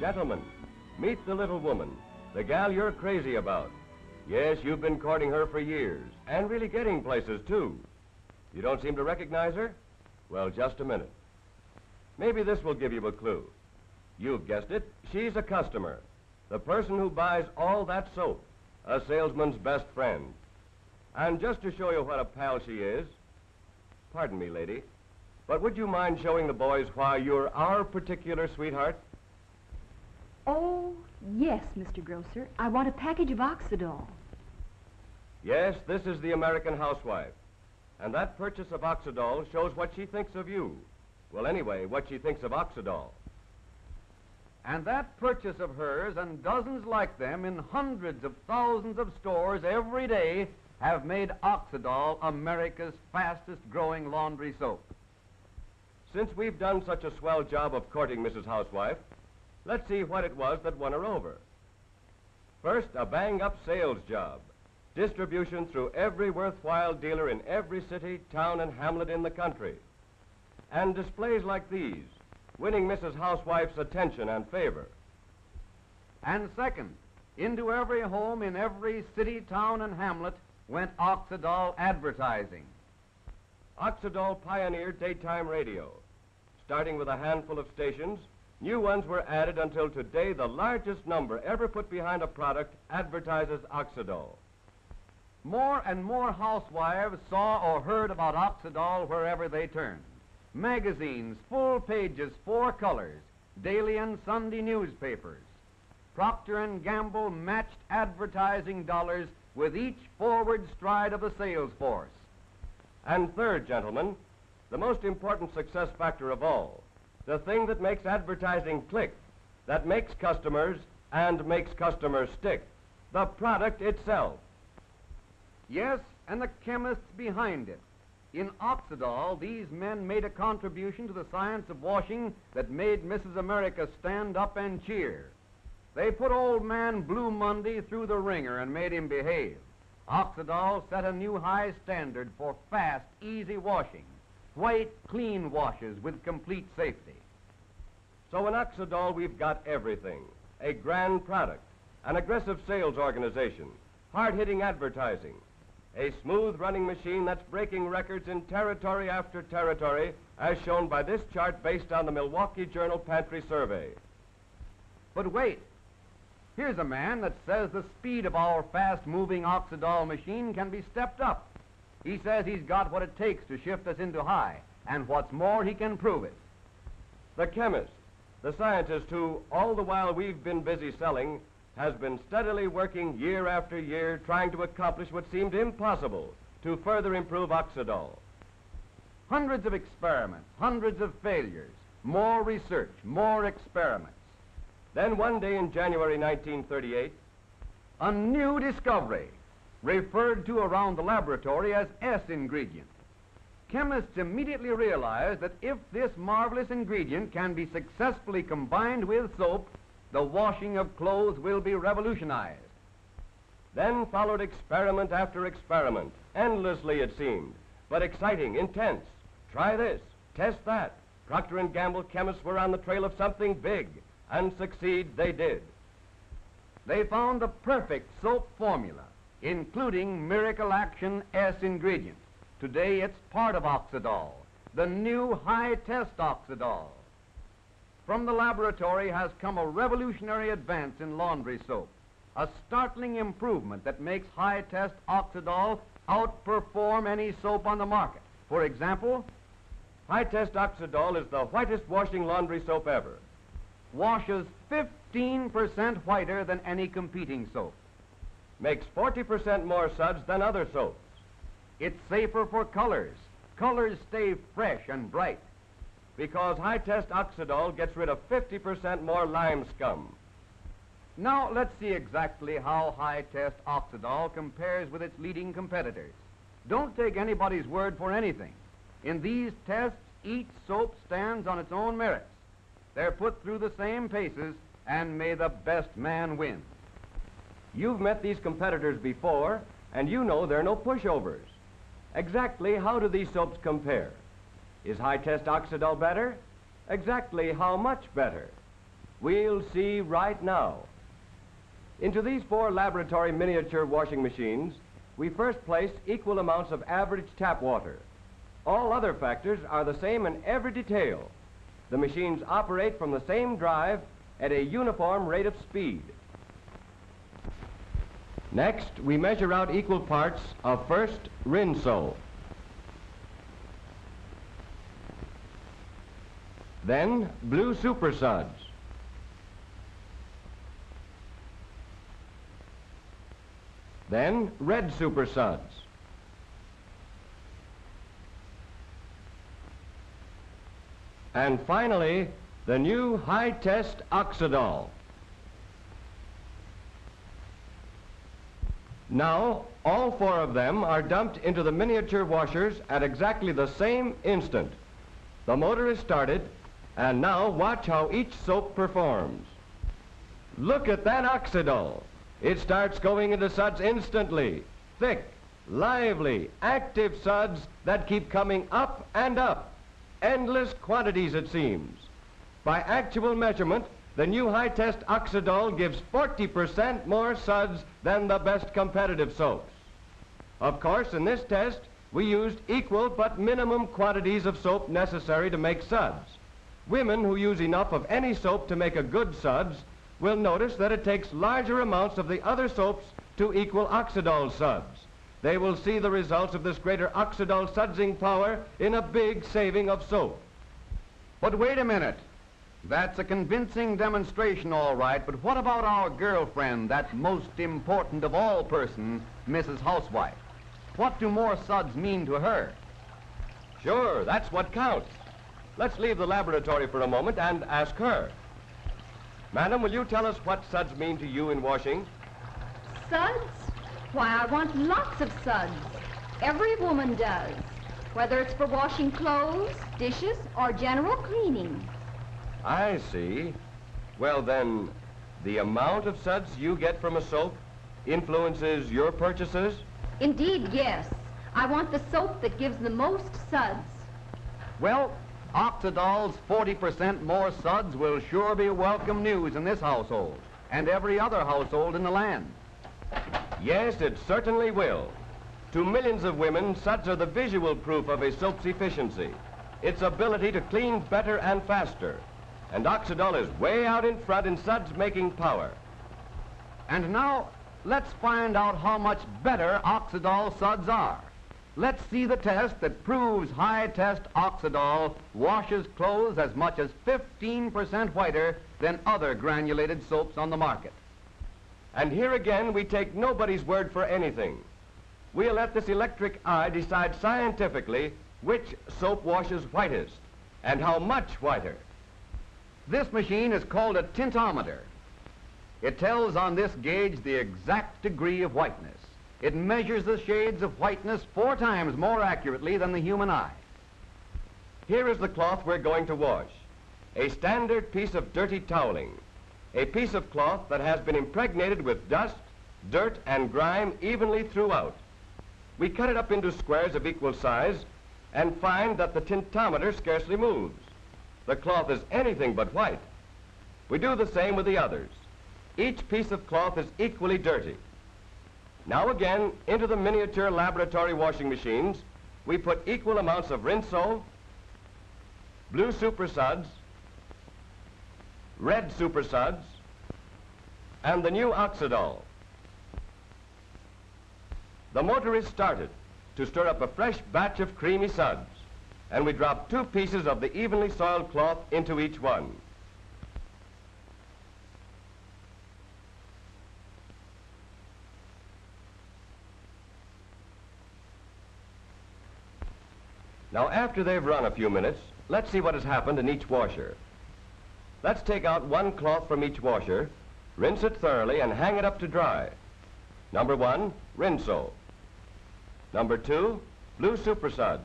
Gentlemen, meet the little woman, the gal you're crazy about. Yes, you've been courting her for years, and really getting places, too. You don't seem to recognize her? Well, just a minute. Maybe this will give you a clue. You've guessed it, she's a customer. The person who buys all that soap, a salesman's best friend. And just to show you what a pal she is, pardon me, lady, but would you mind showing the boys why you're our particular sweetheart? Oh, yes, Mr. Grocer. I want a package of Oxydol. Yes, this is the American housewife. And that purchase of Oxydol shows what she thinks of you. Well, anyway, what she thinks of Oxydol. And that purchase of hers and dozens like them in hundreds of thousands of stores every day have made Oxydol America's fastest-growing laundry soap. Since we've done such a swell job of courting Mrs. Housewife, let's see what it was that won her over. First, a bang-up sales job. Distribution through every worthwhile dealer in every city, town, and hamlet in the country. And displays like these, winning Mrs. Housewife's attention and favor. And second, into every home in every city, town, and hamlet went Oxydol advertising. Oxydol pioneered daytime radio. Starting with a handful of stations, new ones were added until today the largest number ever put behind a product advertises Oxydol. More and more housewives saw or heard about Oxydol wherever they turned. Magazines, full pages, 4 colors, daily and Sunday newspapers. Procter and Gamble matched advertising dollars with each forward stride of the sales force. And third, gentlemen, the most important success factor of all, the thing that makes advertising click, that makes customers and makes customers stick, the product itself. Yes, and the chemists behind it. In Oxydol, these men made a contribution to the science of washing that made Mrs. America stand up and cheer. They put old man Blue Monday through the wringer and made him behave. Oxydol set a new high standard for fast, easy washing. White, clean washes with complete safety. So in Oxydol, we've got everything. A grand product, an aggressive sales organization, hard-hitting advertising, a smooth-running machine that's breaking records in territory after territory, as shown by this chart based on the Milwaukee Journal Pantry Survey. But wait. Here's a man that says the speed of our fast-moving Oxydol machine can be stepped up. He says he's got what it takes to shift us into high, and what's more, he can prove it. The chemist, the scientist who, all the while we've been busy selling, has been steadily working year after year trying to accomplish what seemed impossible, to further improve Oxydol. Hundreds of experiments, hundreds of failures, more research, more experiments. Then one day in January 1938, a new discovery, referred to around the laboratory as S-ingredient. Chemists immediately realized that if this marvelous ingredient can be successfully combined with soap, the washing of clothes will be revolutionized. Then followed experiment after experiment, endlessly it seemed, but exciting, intense. Try this, test that. Procter and Gamble chemists were on the trail of something big, and succeed they did. They found the perfect soap formula, including Miracle Action S-ingredient. Today, it's part of Oxydol, the new high-test Oxydol. From the laboratory has come a revolutionary advance in laundry soap, a startling improvement that makes high-test Oxydol outperform any soap on the market. For example, high-test Oxydol is the whitest washing laundry soap ever. Washes 15% whiter than any competing soap. Makes 40% more suds than other soaps. It's safer for colors. Colors stay fresh and bright. Because high-test Oxydol gets rid of 50% more lime scum. Now, let's see exactly how high-test Oxydol compares with its leading competitors. Don't take anybody's word for anything. In these tests, each soap stands on its own merits. They're put through the same paces, and may the best man win. You've met these competitors before, and you know they're no pushovers. Exactly how do these soaps compare? Is high-test Oxydol better? Exactly how much better? We'll see right now. Into these four laboratory miniature washing machines, we first placed equal amounts of average tap water. All other factors are the same in every detail. The machines operate from the same drive at a uniform rate of speed. Next, we measure out equal parts of first Rinso, then blue supersuds, then red supersuds, and finally, the new high-test Oxydol. Now, all four of them are dumped into the miniature washers at exactly the same instant. The motor is started, and now watch how each soap performs. Look at that Oxydol. It starts going into suds instantly. Thick, lively, active suds that keep coming up and up. Endless quantities, it seems. By actual measurement, the new high-test Oxydol gives 40% more suds than the best competitive soaps. Of course, in this test, we used equal but minimum quantities of soap necessary to make suds. Women who use enough of any soap to make a good suds will notice that it takes larger amounts of the other soaps to equal Oxydol suds. They will see the results of this greater Oxydol sudsing power in a big saving of soap. But wait a minute. That's a convincing demonstration, all right, but what about our girlfriend, that most important of all persons, Mrs. Housewife? What do more suds mean to her? Sure, that's what counts. Let's leave the laboratory for a moment and ask her. Madam, will you tell us what suds mean to you in washing? Suds? Why, I want lots of suds. Every woman does, whether it's for washing clothes, dishes, or general cleaning. I see. Well, then, the amount of suds you get from a soap influences your purchases? Indeed, yes. I want the soap that gives the most suds. Well, Oxydol's 40% more suds will sure be welcome news in this household and every other household in the land. Yes, it certainly will. To millions of women, suds are the visual proof of a soap's efficiency, its ability to clean better and faster. And Oxydol is way out in front in suds making power. And now, let's find out how much better Oxydol suds are. Let's see the test that proves high-test Oxydol washes clothes as much as 15% whiter than other granulated soaps on the market. And here again, we take nobody's word for anything. We'll let this electric eye decide scientifically which soap washes whitest and how much whiter. This machine is called a tintometer. It tells on this gauge the exact degree of whiteness. It measures the shades of whiteness 4 times more accurately than the human eye. Here is the cloth we're going to wash. A standard piece of dirty toweling. A piece of cloth that has been impregnated with dust, dirt, and grime evenly throughout. We cut it up into squares of equal size and find that the tintometer scarcely moves. The cloth is anything but white. We do the same with the others. Each piece of cloth is equally dirty. Now again, into the miniature laboratory washing machines, we put equal amounts of Rinso, blue supersuds, red supersuds, and the new Oxydol. The motor is started to stir up a fresh batch of creamy suds. And we drop 2 pieces of the evenly soiled cloth into each one. Now, after they've run a few minutes, let's see what has happened in each washer. Let's take out 1 cloth from each washer, rinse it thoroughly, and hang it up to dry. Number 1, Rinso. Number 2, blue supersuds.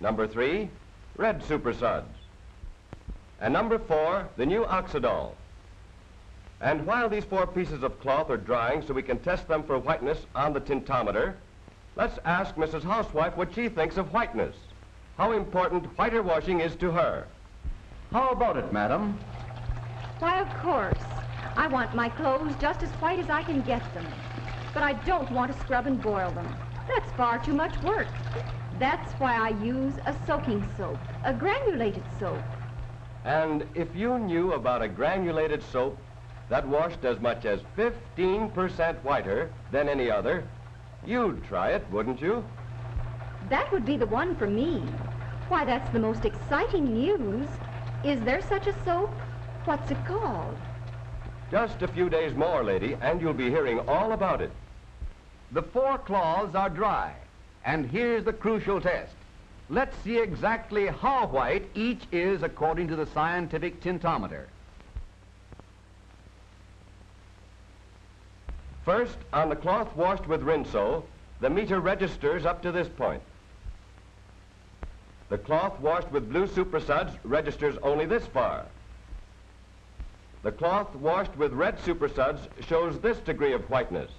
Number 3, red supersuds. And number 4, the new Oxydol. And while these 4 pieces of cloth are drying so we can test them for whiteness on the tintometer, let's ask Mrs. Housewife what she thinks of whiteness, how important whiter washing is to her. How about it, madam? Why, of course. I want my clothes just as white as I can get them. But I don't want to scrub and boil them. That's far too much work. That's why I use a soaking soap, a granulated soap. And if you knew about a granulated soap that washed as much as 15% whiter than any other, you'd try it, wouldn't you? That would be the one for me. Why, that's the most exciting news. Is there such a soap? What's it called? Just a few days more, lady, and you'll be hearing all about it. The four cloths are dry, and here's the crucial test. Let's see exactly how white each is according to the scientific tintometer. First, on the cloth washed with Rinso, the meter registers up to this point. The cloth washed with blue supersuds registers only this far. The cloth washed with red supersuds shows this degree of whiteness.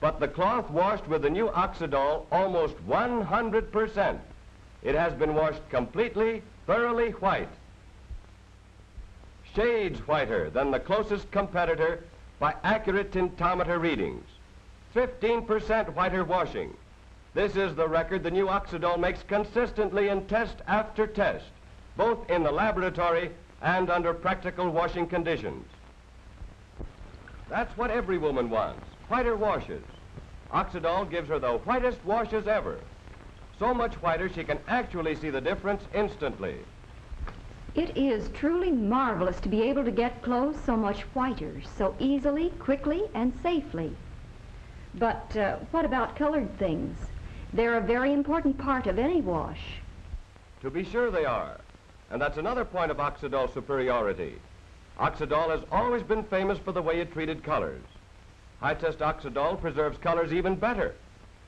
But the cloth washed with the new Oxydol, almost 100%. It has been washed completely, thoroughly white. Shades whiter than the closest competitor by accurate tintometer readings. 15% whiter washing. This is the record the new Oxydol makes consistently in test after test, both in the laboratory and under practical washing conditions. That's what every woman wants, whiter washes. Oxydol gives her the whitest washes ever. So much whiter she can actually see the difference instantly. It is truly marvelous to be able to get clothes so much whiter, so easily, quickly, and safely. But what about colored things? They're a very important part of any wash. To be sure they are. And that's another point of Oxydol's superiority. Oxydol has always been famous for the way it treated colors. High-test Oxydol preserves colors even better.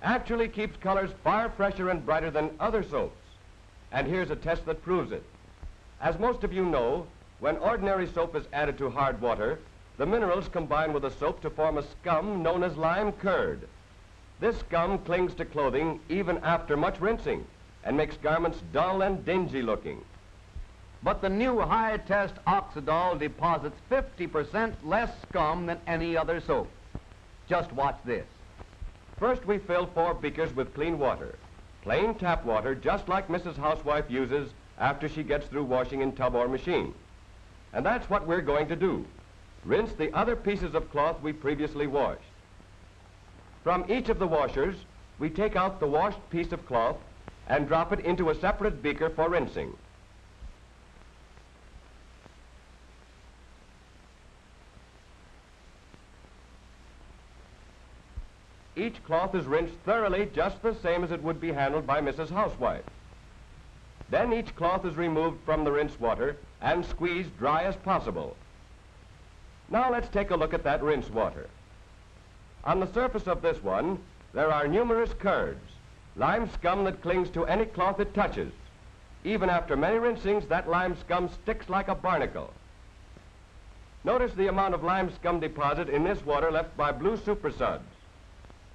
Actually keeps colors far fresher and brighter than other soaps. And here's a test that proves it. As most of you know, when ordinary soap is added to hard water, the minerals combine with the soap to form a scum known as lime curd. This scum clings to clothing even after much rinsing and makes garments dull and dingy looking. But the new high-test Oxydol deposits 50% less scum than any other soap. Just watch this. First, we fill 4 beakers with clean water. Plain tap water, just like Mrs. Housewife uses after she gets through washing in tub or machine. And that's what we're going to do. Rinse the other pieces of cloth we previously washed. From each of the washers, we take out the washed piece of cloth and drop it into a separate beaker for rinsing. Each cloth is rinsed thoroughly, just the same as it would be handled by Mrs. Housewife. Then each cloth is removed from the rinse water and squeezed dry as possible. Now let's take a look at that rinse water. On the surface of this one, there are numerous curds, lime scum that clings to any cloth it touches. Even after many rinsings, that lime scum sticks like a barnacle. Notice the amount of lime scum deposit in this water left by blue supersuds.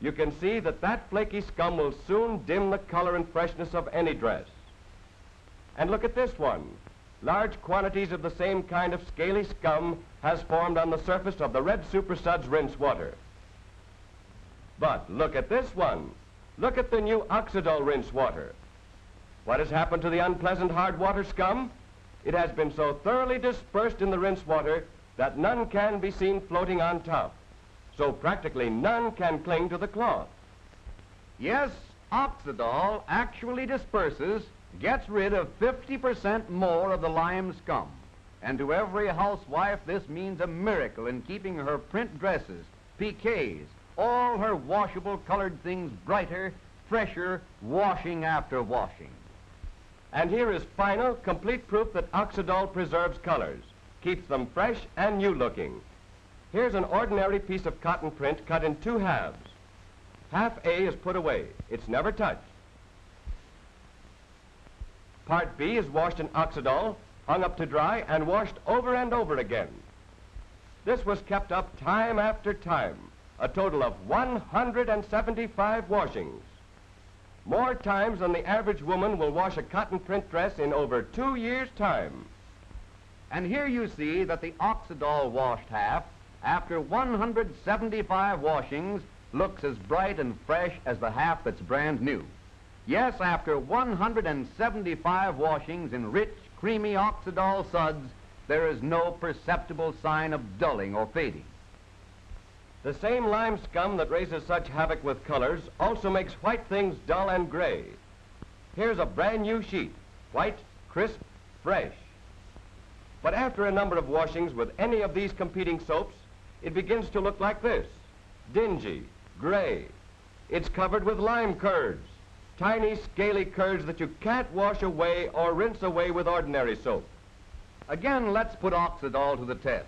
You can see that that flaky scum will soon dim the color and freshness of any dress. And look at this one. Large quantities of the same kind of scaly scum has formed on the surface of the red supersuds rinse water. But look at this one. Look at the new Oxydol rinse water. What has happened to the unpleasant hard water scum? It has been so thoroughly dispersed in the rinse water that none can be seen floating on top. So practically none can cling to the cloth. Yes, Oxydol actually disperses, gets rid of 50% more of the lime scum. And to every housewife, this means a miracle in keeping her print dresses, piqués, all her washable colored things brighter, fresher, washing after washing. And here is final, complete proof that Oxydol preserves colors, keeps them fresh and new looking. Here's an ordinary piece of cotton print cut in 2 halves. Half A is put away. It's never touched. Part B is washed in Oxydol, hung up to dry, and washed over and over again. This was kept up time after time, a total of 175 washings. More times than the average woman will wash a cotton print dress in over 2 years' time. And here you see that the Oxydol washed half, after 175 washings, looks as bright and fresh as the half that's brand new. Yes, after 175 washings in rich, creamy Oxydol suds, there is no perceptible sign of dulling or fading. The same lime scum that raises such havoc with colors also makes white things dull and gray. Here's a brand new sheet, white, crisp, fresh. But after a number of washings with any of these competing soaps, it begins to look like this, dingy, gray. It's covered with lime curds, tiny, scaly curds that you can't wash away or rinse away with ordinary soap. Again, let's put Oxydol to the test.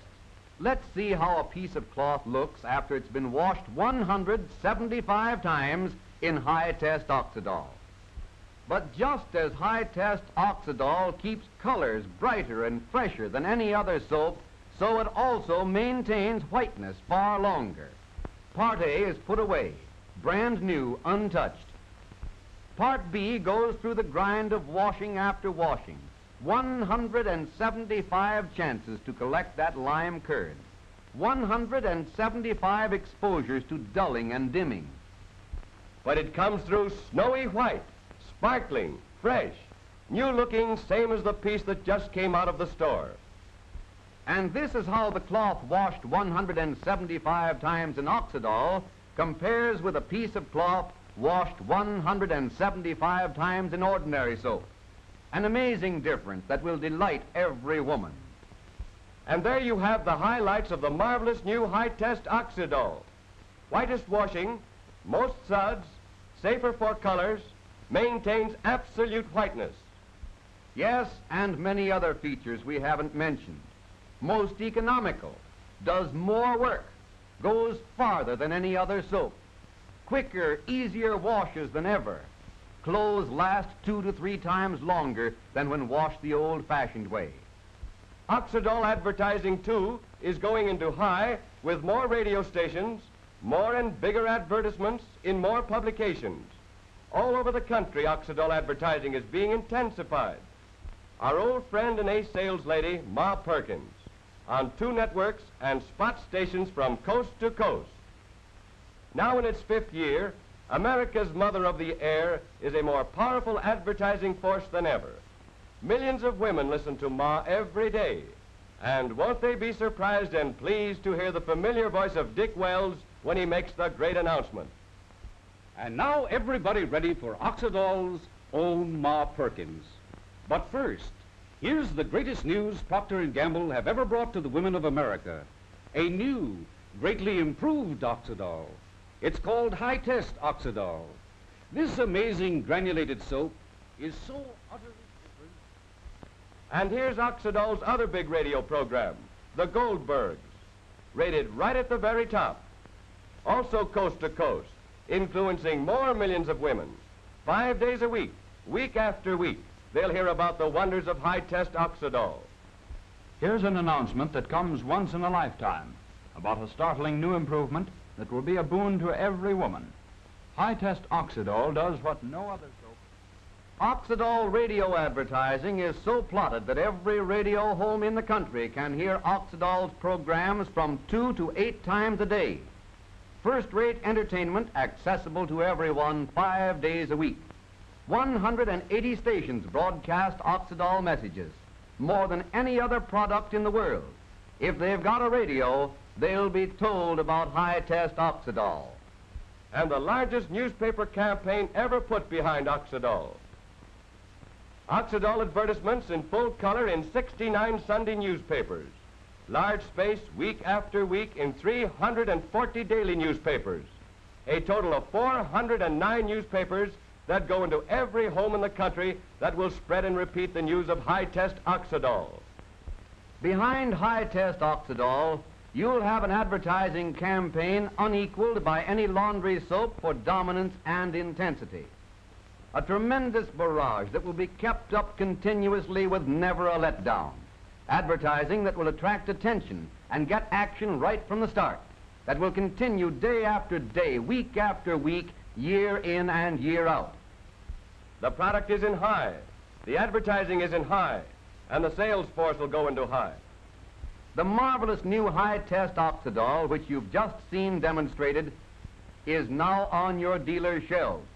Let's see how a piece of cloth looks after it's been washed 175 times in high-test Oxydol. But just as high-test Oxydol keeps colors brighter and fresher than any other soap, so it also maintains whiteness far longer. Part A is put away, brand new, untouched. Part B goes through the grind of washing after washing. 175 chances to collect that lime curd, 175 exposures to dulling and dimming. But it comes through snowy white, sparkling, fresh, new looking, same as the piece that just came out of the store. And this is how the cloth washed 175 times in Oxydol compares with a piece of cloth washed 175 times in ordinary soap. An amazing difference that will delight every woman. And there you have the highlights of the marvelous new high-test Oxydol. Whitest washing, most suds, safer for colors, maintains absolute whiteness. Yes, and many other features we haven't mentioned. Most economical, does more work, goes farther than any other soap, quicker, easier washes than ever. Clothes last 2 to 3 times longer than when washed the old-fashioned way. Oxydol advertising, too, is going into high with more radio stations, more and bigger advertisements in more publications. All over the country, Oxydol advertising is being intensified. Our old friend and ace sales lady, Ma Perkins, on 2 networks and spot stations from coast to coast. Now in its 5th year, America's mother of the air is a more powerful advertising force than ever. Millions of women listen to Ma every day. And won't they be surprised and pleased to hear the familiar voice of Dick Wells when he makes the great announcement? And now everybody ready for Oxydol's own Ma Perkins. But first, here's the greatest news Procter and Gamble have ever brought to the women of America. A new, greatly improved Oxydol. It's called high-test Oxydol. This amazing granulated soap is so utterly different. And here's Oxydol's other big radio program, the Goldbergs, rated right at the very top. Also coast to coast, influencing more millions of women. 5 days a week, week after week, they'll hear about the wonders of high-test Oxydol. Here's an announcement that comes once in a lifetime about a startling new improvement that will be a boon to every woman. High-test Oxydol does what no other soap. Oxydol radio advertising is so plotted that every radio home in the country can hear Oxydol's programs from 2 to 8 times a day. First-rate entertainment accessible to everyone 5 days a week. 180 stations broadcast Oxydol messages, more than any other product in the world. If they've got a radio, they'll be told about high-test Oxydol. And the largest newspaper campaign ever put behind Oxydol. Oxydol advertisements in full color in 69 Sunday newspapers. Large space week after week in 340 daily newspapers. A total of 409 newspapers that go into every home in the country that will spread and repeat the news of high-test Oxydol. Behind high-test Oxydol, you'll have an advertising campaign unequaled by any laundry soap for dominance and intensity. A tremendous barrage that will be kept up continuously with never a letdown. Advertising that will attract attention and get action right from the start. That will continue day after day, week after week, year in and year out. The product is in high, the advertising is in high, and the sales force will go into high. The marvelous new high-test Oxydol, which you've just seen demonstrated, is now on your dealer's shelves.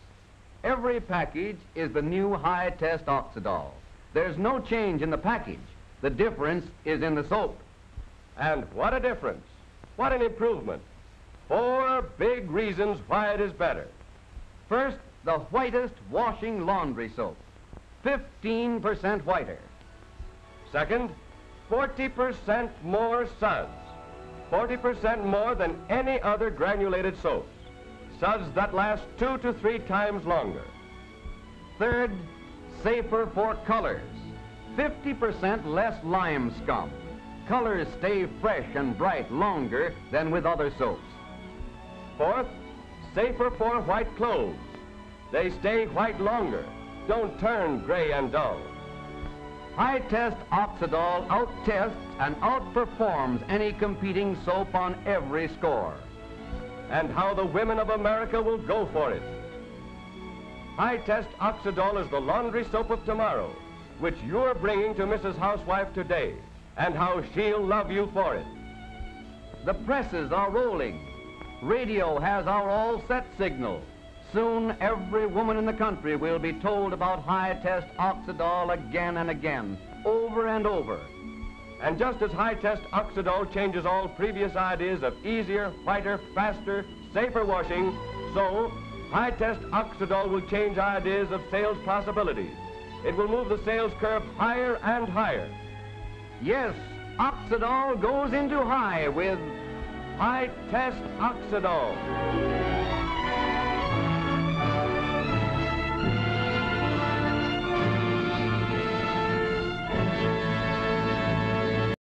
Every package is the new high-test Oxydol. There's no change in the package. The difference is in the soap. And what a difference. What an improvement. 4 big reasons why it is better. First, the whitest washing laundry soap, 15% whiter. Second, 40% more suds, 40% more than any other granulated soaps, suds that last 2 to 3 times longer. Third, safer for colors, 50% less lime scum. Colors stay fresh and bright longer than with other soaps. Fourth, safer for white clothes. They stay white longer, don't turn gray and dull. High-test Oxydol outtests and outperforms any competing soap on every score. And how the women of America will go for it. High-test Oxydol is the laundry soap of tomorrow, which you're bringing to Mrs. Housewife today, and how she'll love you for it. The presses are rolling. Radio has our all-set signal. Soon, every woman in the country will be told about high-test Oxydol again and again, over and over. And just as high-test Oxydol changes all previous ideas of easier, whiter, faster, safer washing, so high-test Oxydol will change ideas of sales possibilities. It will move the sales curve higher and higher. Yes, Oxydol goes into high with high-test Oxydol.